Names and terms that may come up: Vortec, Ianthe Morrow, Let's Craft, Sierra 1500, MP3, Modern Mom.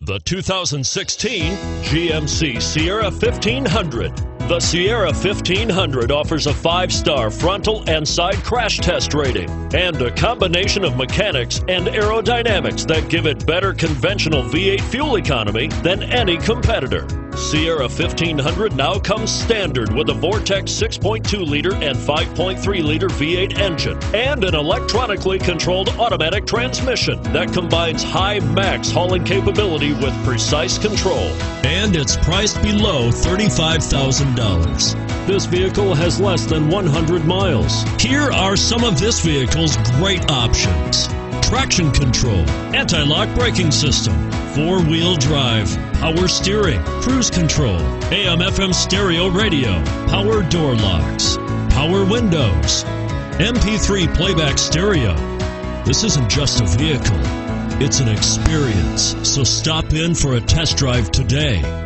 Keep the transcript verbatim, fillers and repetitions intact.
The two thousand sixteen G M C Sierra fifteen hundred. The Sierra fifteen hundred offers a five-star frontal and side crash test rating and a combination of mechanics and aerodynamics that give it better conventional V eight fuel economy than any competitor. Sierra fifteen hundred now comes standard with a Vortec six point two liter and five point three liter V eight engine and an electronically controlled automatic transmission that combines high max hauling capability with precise control. And it's priced below thirty-five thousand dollars. This vehicle has less than one hundred miles. Here are some of this vehicle's great options: traction control, anti-lock braking system, four-wheel drive, power steering, cruise control, A M F M stereo radio, power door locks, power windows, M P three playback stereo. This isn't just a vehicle, it's an experience, so stop in for a test drive today.